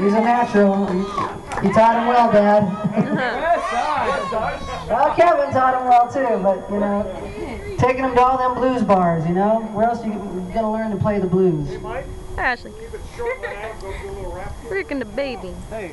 He's a natural. You taught him well, Dad. Well, Kevin taught him well too, but you know, taking him to all them blues bars, you know, where else are you gonna learn to play the blues? Hey, Mike. Ashley. Freaking the baby. Hey.